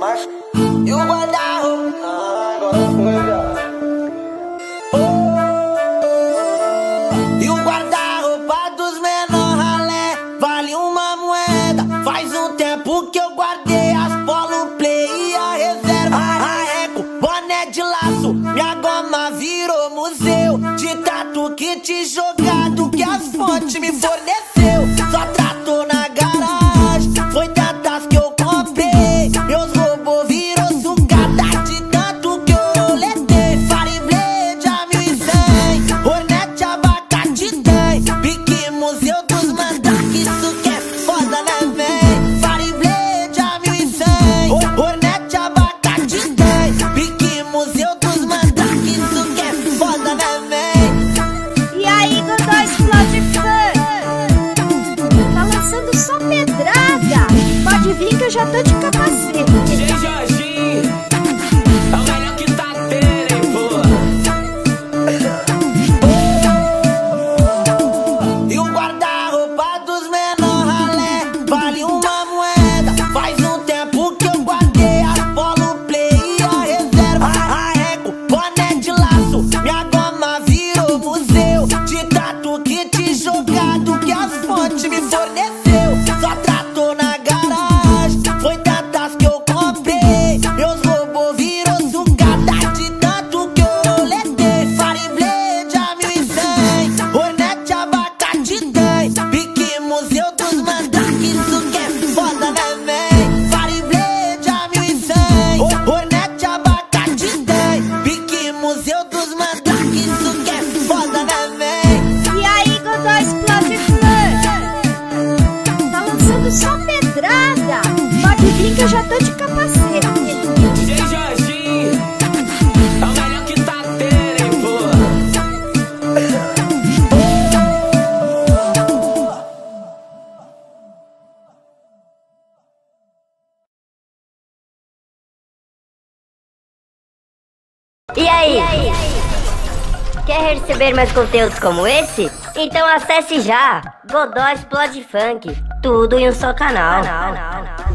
Mas e o guarda-roupa? Ah, agora ficou melhor. Oh, e o guarda-roupa dos menor ralé vale uma moeda. Faz um tempo que eu guardei as polo play e a reserva. A Ecko, boné de laço, minha goma virou museu. De tanto que te jogado que as fontes me forneceu. Só trato na garagem, foi tantas que eu comprei. Meus robôs virou sucada de tanto que eu letei. Fireblade a 1100, Hornet abacate tem. Pique museu dos Mandrake, isso que é foda, né, véi? Fireblade a 1100, Hornet abacate tem. Pique museu dos Mandrake, isso que é foda, né, véi? E aí, Godoy explode funk, tá lançando só pedrada. Pode vir que eu já tô de capacete. Eu já tô de capacete. DJ Jorginho, é o melhor que tá tendo, hein, pô. E aí? Quer receber mais conteúdos como esse? Então acesse já Godoy Explode Funk, tudo em um só canal.